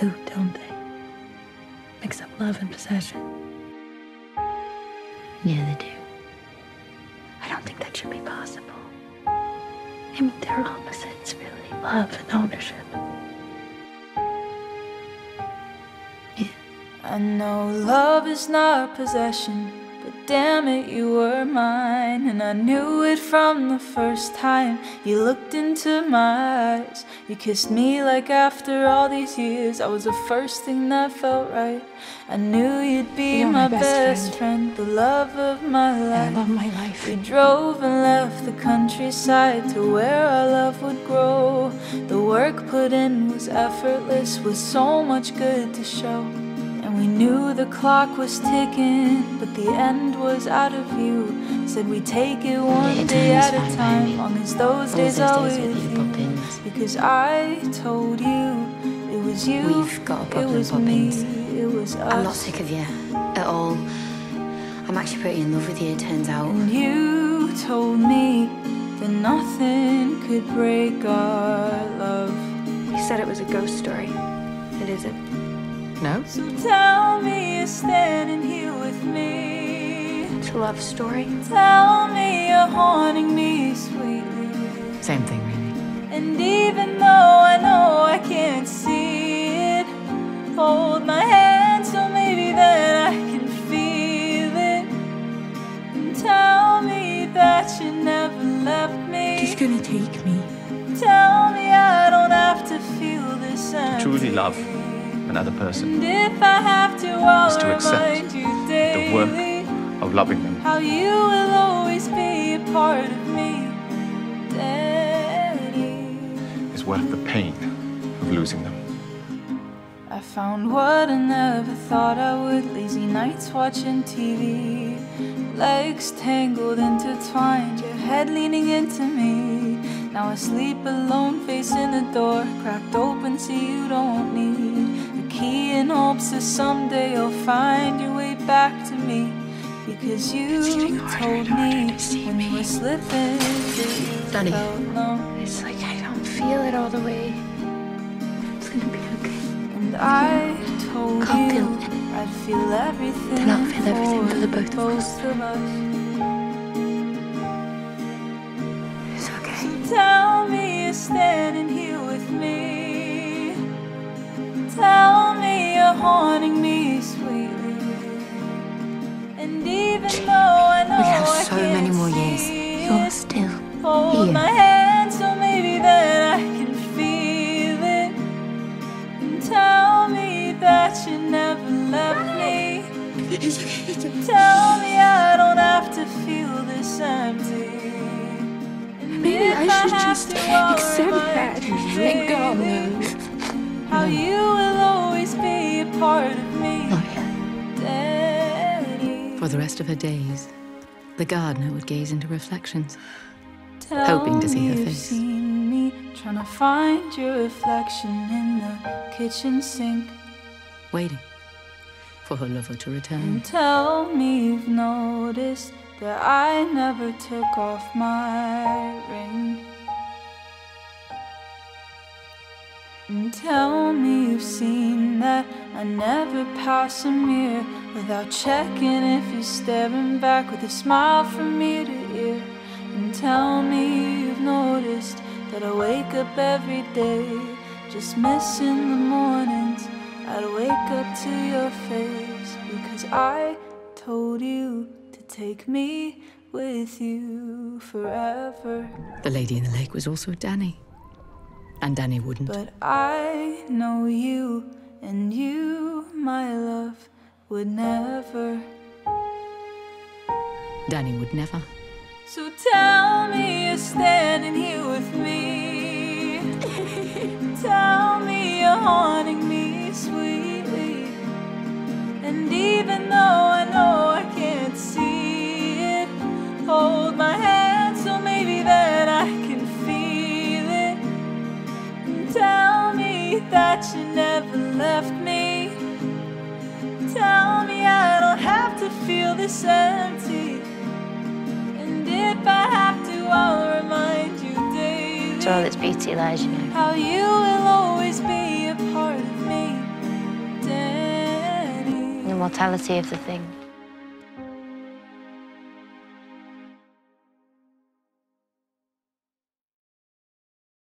do, don't they? Mix up love and possession. Yeah, they do. I don't think that should be possible. I mean, they're opposites, really. Love and ownership. Yeah. I know love is not possession, but damn it, you were mine. And I knew it from the first time you looked into my eyes. You kissed me like after all these years I was the first thing that felt right. I knew you'd be my best friend, the love of my life. I love my life. We drove and left the countryside to where our love would grow. The work put in was effortless, with so much good to show. And we knew the clock was ticking, but the end was out of view. Said we take it one day at a time, long as those days are with you. Because I told you, it was you, we've got a problem, it was Poppins. Me, it was us. I'm not sick of you, at all. I'm actually pretty in love with you, it turns out. And you told me that nothing could break our love. You said it was a ghost story. It isn't. No? So tell me you're standing here with me. It's a love story. Tell me you're haunting me sweetly. Same thing, really. And even though I know I can't see it, hold my hand so maybe then I can feel it. And tell me that you never left me. She's gonna take me. Tell me I don't have to feel this empty. Truly love another person. And if I have to, I'll is to accept you daily, the work of loving them. How you will always be a part of me. Worth the pain of losing them. I found what I never thought I would. Lazy nights watching TV, legs tangled, intertwined, your head leaning into me. Now I sleep alone, facing the door cracked open so you don't need a key, in hopes that someday you'll find your way back to me. Because you told me when you were slipping that you felt numb. It's like I don't feel it all the way. It's gonna be okay. And I told you I'd feel everything. Then I'll feel everything for the both of us. It's okay. So tell me you're standing here with me. Tell me you're haunting me sweetly. And even though I know we have so many more years, you're still here. My hand, so maybe that I can feel it. And tell me that you never left me. Tell me I don't have to feel this empty. And maybe I should just accept that and go. How you will always be a part of me. Oh, yeah. For the rest of her days, the gardener would gaze into reflections, hoping to see her face. Tell me you've seen me, trying to find your reflection in the kitchen sink, waiting for her lover to return. And tell me you've noticed that I never took off my ring. And tell me you've seen that I never pass a mirror without checking if you're staring back with a smile from ear to ear. And tell me you've noticed that I wake up every day just missing the mornings I'd wake up to your face. Because I told you to take me with you forever. The lady in the lake was also Danny. And Danny wouldn't. But I know you, and you, my love, would never. Danny would never. So tell me you're standing here with me. Tell me you're haunting me sweetly. And even though I know I can't see it, hold my hand so maybe that I can. Tell me that you never left me. Tell me I don't have to feel this empty. And if I have to, I'll remind you daily. It's all its beauty lies, you know. How you will always be a part of me. mortality of the thing.